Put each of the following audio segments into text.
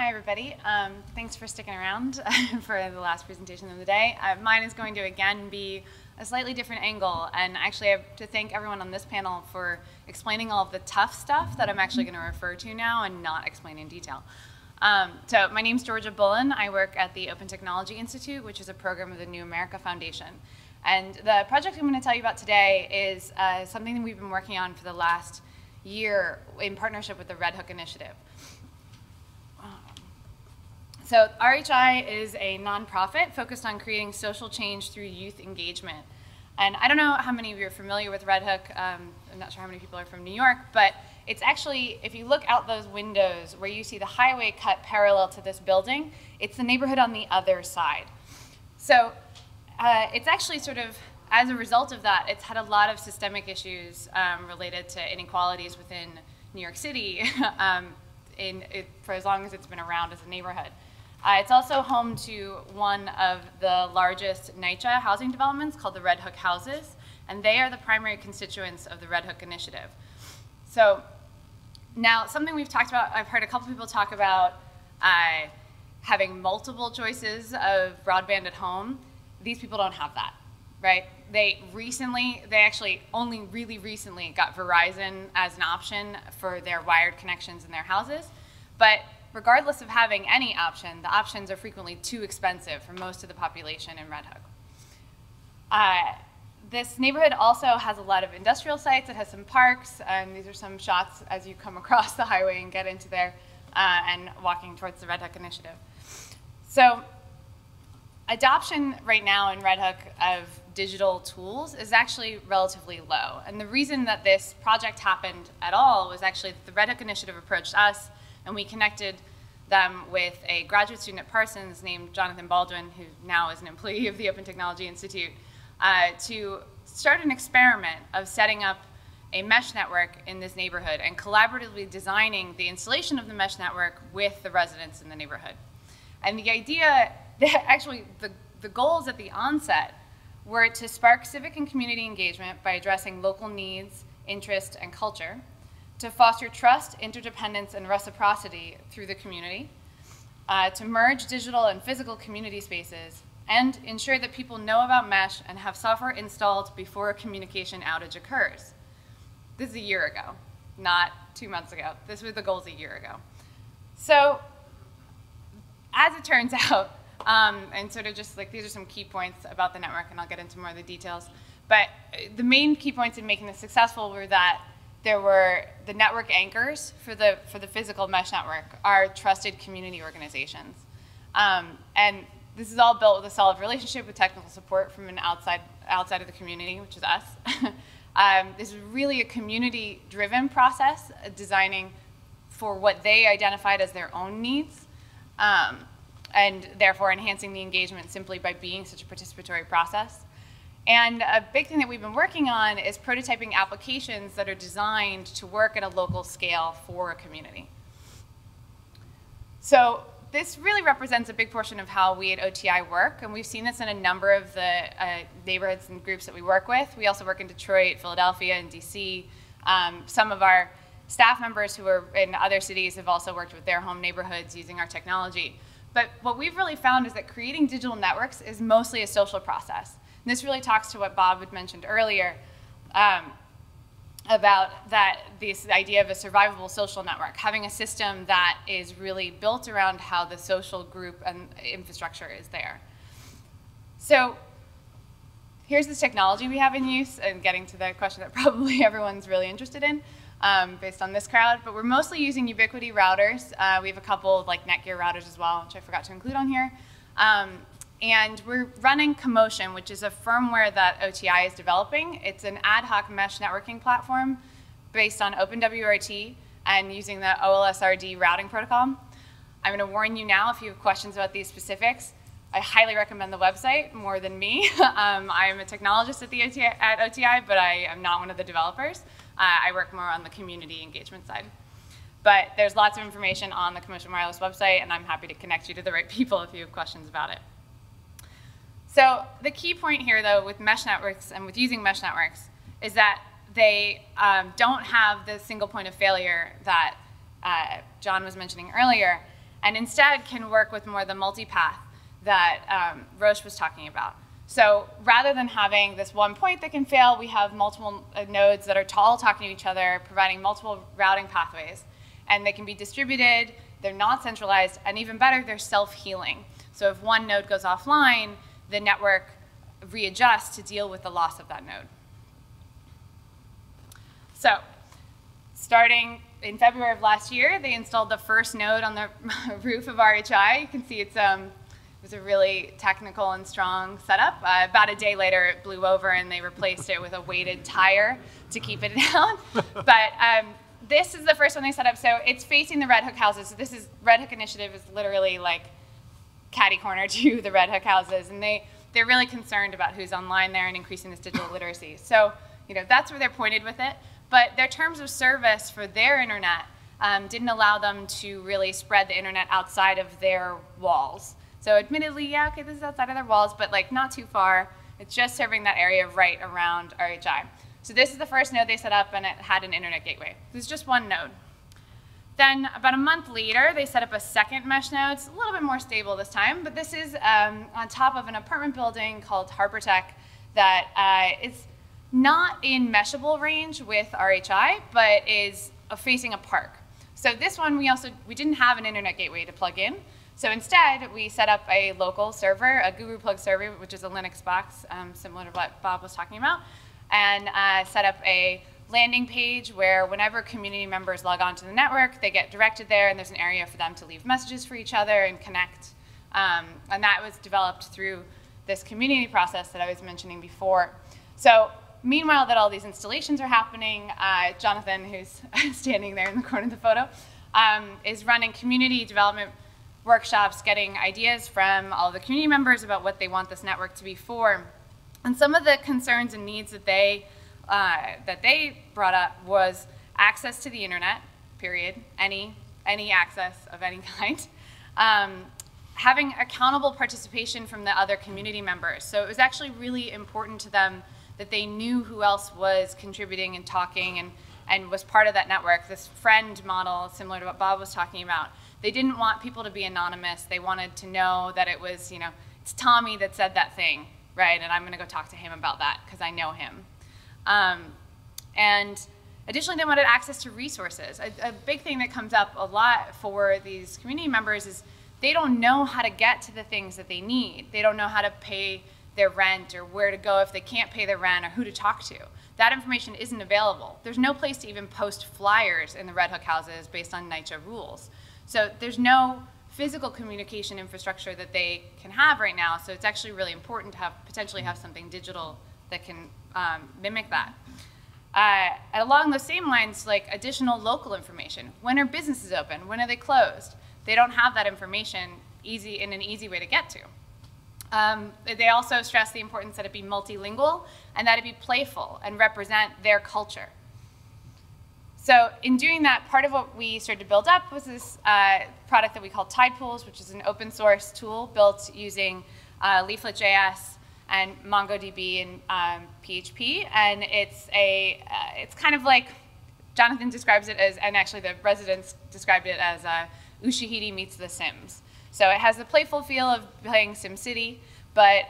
Hi, everybody. Thanks for sticking around for the last presentation of the day. Mine is going to, again, be a slightly different angle. And actually, I have to thank everyone on this panel for explaining all of the tough stuff that I'm actually going to refer to now and not explain in detail. So my name's Georgia Bullen. I work at the Open Technology Institute, which is a program of the New America Foundation. And the project I'm going to tell you about today is something that we've been working on for the last year in partnership with the Red Hook Initiative. So RHI is a nonprofit focused on creating social change through youth engagement. And I don't know how many of you are familiar with Red Hook. I'm not sure how many people are from New York, but it's actually, if you look out those windows where you see the highway cut parallel to this building, it's the neighborhood on the other side. So it's actually sort of, as a result of that, it's had a lot of systemic issues related to inequalities within New York City for as long as it's been around as a neighborhood. It's also home to one of the largest NYCHA housing developments called the Red Hook Houses, and they are the primary constituents of the Red Hook Initiative. So now something we've talked about, I've heard a couple people talk about having multiple choices of broadband at home. These people don't have that, right? They actually only really recently got Verizon as an option for their wired connections in their houses, but regardless of having any option, the options are frequently too expensive for most of the population in Red Hook. This neighborhood also has a lot of industrial sites. It has some parks, and these are some shots as you come across the highway and get into there and walking towards the Red Hook Initiative. So adoption right now in Red Hook of digital tools is actually relatively low. And the reason that this project happened at all was actually that the Red Hook Initiative approached us, and we connected them with a graduate student at Parsons named Jonathan Baldwin, who now is an employee of the Open Technology Institute, to start an experiment of setting up a mesh network in this neighborhood and collaboratively designing the installation of the mesh network with the residents in the neighborhood. And the idea, actually the goals at the onset were to spark civic and community engagement by addressing local needs, interests, and culture, to foster trust, interdependence, and reciprocity through the community, to merge digital and physical community spaces, and ensure that people know about Mesh and have software installed before a communication outage occurs. This is a year ago, not 2 months ago. This was the goals a year ago. So as it turns out, and sort of just like these are some key points about the network, and I'll get into more of the details, but the main key points in making this successful were that there were the network anchors for the physical mesh network are trusted community organizations. And this is all built with a solid relationship with technical support from an outside of the community, which is us. This is really a community-driven process, designing for what they identified as their own needs, and therefore enhancing the engagement simply by being such a participatory process. And a big thing that we've been working on is prototyping applications that are designed to work at a local scale for a community. So this really represents a big portion of how we at OTI work, and we've seen this in a number of the neighborhoods and groups that we work with. We also work in Detroit, Philadelphia, and DC. Some of our staff members who are in other cities have also worked with their home neighborhoods using our technology. But what we've really found is that creating digital networks is mostly a social process. And this really talks to what Bob had mentioned earlier about this idea of a survivable social network, having a system that is really built around how the social group and infrastructure is there. So here's this technology we have in use, and getting to the question that probably everyone's really interested in based on this crowd, but we're mostly using Ubiquiti routers. We have a couple like Netgear routers as well, which I forgot to include on here. And we're running Commotion, which is a firmware that OTI is developing. It's an ad hoc mesh networking platform based on OpenWRT and using the OLSRD routing protocol. I'm gonna warn you now if you have questions about these specifics. I highly recommend the website more than me. I am a technologist at OTI, but I am not one of the developers. I work more on the community engagement side. But there's lots of information on the Commotion Wireless website, and I'm happy to connect you to the right people if you have questions about it. So the key point here, though, with mesh networks and with using mesh networks is that they don't have the single point of failure that John was mentioning earlier. and instead can work with more the multipath that Roche was talking about. So rather than having this one point that can fail, we have multiple nodes that are all talking to each other, providing multiple routing pathways. And they can be distributed, they're not centralized, and even better, they're self-healing. So if one node goes offline, the network readjusts to deal with the loss of that node. So starting in February of last year, they installed the first node on the roof of RHI. You can see it's it was a really technical and strong setup. About a day later, it blew over and they replaced it with a weighted tire to keep it down. But this is the first one they set up. So it's facing the Red Hook houses. So this is, Red Hook Initiative is literally like catty corner to the Red Hook houses. And they're really concerned about who's online there and increasing this digital literacy. So, you know, that's where they're pointed with it. But their terms of service for their internet didn't allow them to really spread the internet outside of their walls. So admittedly, yeah, okay, this is outside of their walls, but like not too far. It's just serving that area right around RHI. So this is the first node they set up, and it had an internet gateway. This is just one node. Then about a month later, they set up a second mesh node. It's a little bit more stable this time, but this is on top of an apartment building called Harbor Tech that is not in meshable range with RHI, but is facing a park. So this one, we didn't have an internet gateway to plug in. So instead, we set up a local server, a GuruPlug server, which is a Linux box, similar to what Bob was talking about, and set up a landing page where whenever community members log onto the network, they get directed there, and there's an area for them to leave messages for each other and connect. And that was developed through this community process that I was mentioning before. So meanwhile that all these installations are happening, Jonathan, who's standing there in the corner of the photo, is running community development workshops, getting ideas from all the community members about what they want this network to be for. And some of the concerns and needs that they brought up was access to the internet, period, any access of any kind, having accountable participation from the other community members. So it was actually really important to them that they knew who else was contributing and talking and was part of that network. This friend model, similar to what Bob was talking about, they didn't want people to be anonymous. They wanted to know that it was, you know, it's Tommy that said that thing, right? And I'm going to go talk to him about that because I know him. And additionally, they wanted access to resources. A big thing that comes up a lot for these community members is they don't know how to get to the things that they need. They don't know how to pay their rent or where to go if they can't pay their rent or who to talk to. That information isn't available. There's no place to even post flyers in the Red Hook houses based on NYCHA rules. So there's no physical communication infrastructure that they can have right now, so it's actually really important to have potentially have something digital that can mimic that. Along those same lines, like additional local information. When are businesses open? When are they closed? They don't have that information in an easy way to get to. They also stress the importance that it be multilingual and that it be playful and represent their culture. So in doing that, part of what we started to build up was this product that we call Tidepools, which is an open source tool built using Leaflet.js and MongoDB and PHP. And it's kind of like, Jonathan describes it as, and actually the residents described it as Ushahidi meets The Sims. So it has the playful feel of playing SimCity, but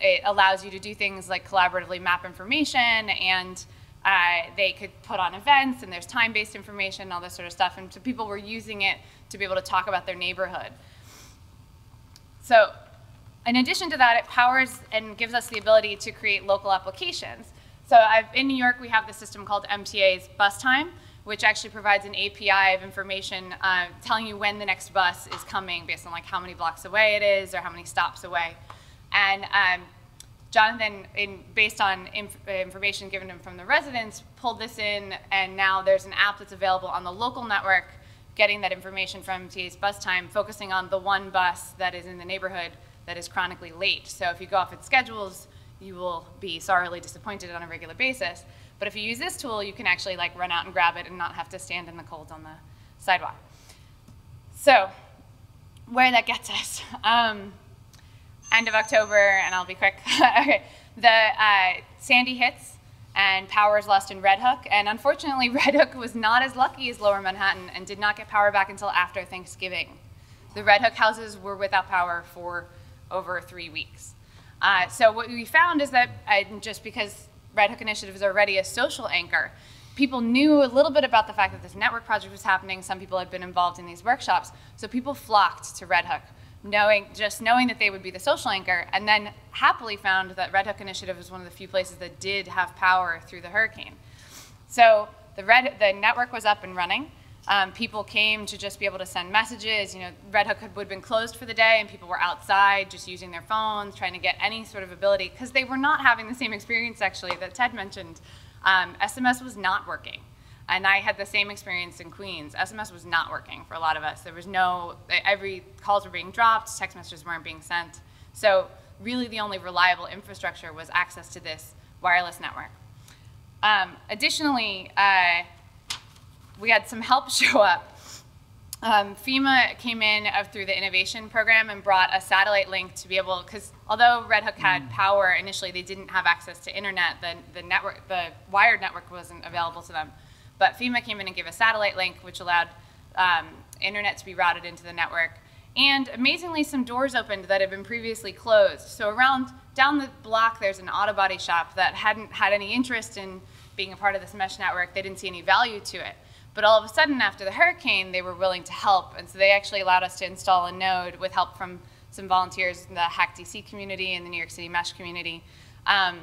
it allows you to do things like collaboratively map information and they could put on events, and there's time-based information, all this sort of stuff, and so people were using it to be able to talk about their neighborhood. So in addition to that, it powers and gives us the ability to create local applications. So in New York, we have this system called MTA's Bus Time, which actually provides an API of information telling you when the next bus is coming based on like how many blocks away it is or how many stops away. And Jonathan, based on information given him from the residents, pulled this in, and now there's an app that's available on the local network, getting that information from MTA's Bus Time, focusing on the one bus that is in the neighborhood that is chronically late. So if you go off its schedules, you will be sorely disappointed on a regular basis. But if you use this tool, you can actually like run out and grab it and not have to stand in the cold on the sidewalk. So where that gets us. End of October, and I'll be quick. Okay, the Sandy hits, and power is lost in Red Hook, and unfortunately Red Hook was not as lucky as Lower Manhattan and did not get power back until after Thanksgiving. The Red Hook houses were without power for over 3 weeks. So what we found is that just because Red Hook Initiative is already a social anchor, people knew a little bit about the fact that this network project was happening. Some people had been involved in these workshops. So people flocked to Red Hook, just knowing that they would be the social anchor, and then happily found that Red Hook Initiative was one of the few places that did have power through the hurricane. So the network was up and running. People came to just be able to send messages. You know, Red Hook would have been closed for the day, and people were outside just using their phones, trying to get any sort of ability, because they were not having the same experience, actually, that Ted mentioned. SMS was not working. And I had the same experience in Queens. SMS was not working for a lot of us. There was no, every calls were being dropped, text messages weren't being sent. So really the only reliable infrastructure was access to this wireless network. Additionally, we had some help show up. FEMA came in through the innovation program and brought a satellite link to be able, because although Red Hook had power initially, they didn't have access to internet. The wired network wasn't available to them. But FEMA came in and gave a satellite link, which allowed internet to be routed into the network. And amazingly, some doors opened that had been previously closed. So around, down the block, there's an auto body shop that hadn't had any interest in being a part of this mesh network. They didn't see any value to it. But all of a sudden, after the hurricane, they were willing to help. And so they actually allowed us to install a node with help from some volunteers in the Hack DC community and the New York City Mesh community. And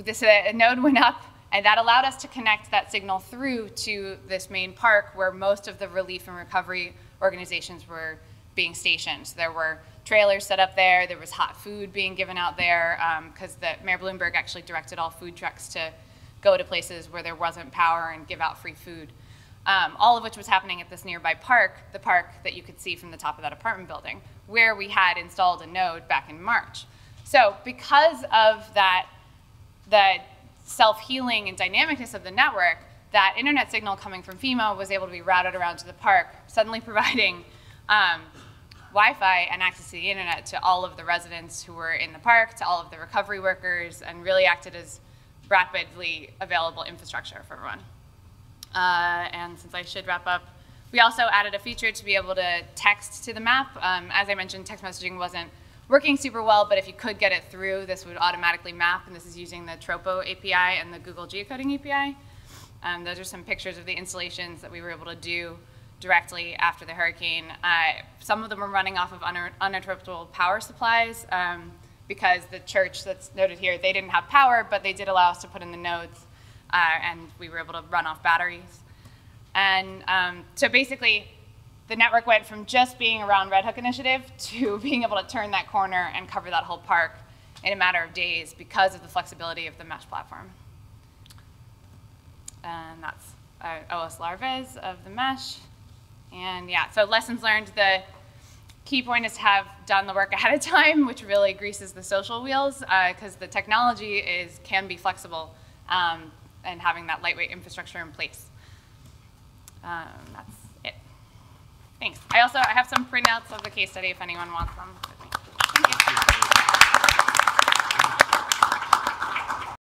this node went up. And that allowed us to connect that signal through to this main park where most of the relief and recovery organizations were being stationed. So there were trailers set up there. There was hot food being given out there because Mayor Bloomberg actually directed all food trucks to go to places where there wasn't power and give out free food, all of which was happening at this nearby park, the park that you could see from the top of that apartment building, where we had installed a node back in March. So because of that, the self-healing and dynamicness of the network, that internet signal coming from FEMA was able to be routed around to the park, suddenly providing Wi-Fi and access to the internet to all of the residents who were in the park, to all of the recovery workers, and really acted as rapidly available infrastructure for everyone. And since I should wrap up, we also added a feature to be able to text to the map. As I mentioned, text messaging wasn't working super well, but if you could get it through, this would automatically map, and this is using the Tropo API and the Google geocoding API. Those are some pictures of the installations that we were able to do directly after the hurricane. Some of them were running off of uninterruptible power supplies because the church that's noted here, they didn't have power, but they did allow us to put in the nodes, and we were able to run off batteries. And so basically, the network went from just being around Red Hook Initiative to being able to turn that corner and cover that whole park in a matter of days because of the flexibility of the mesh platform. And that's OLSRD of the mesh. And yeah, so lessons learned, the key point is to have done the work ahead of time, which really greases the social wheels because the technology can be flexible and having that lightweight infrastructure in place. That's it. Thanks. I have some printouts of the case study if anyone wants them.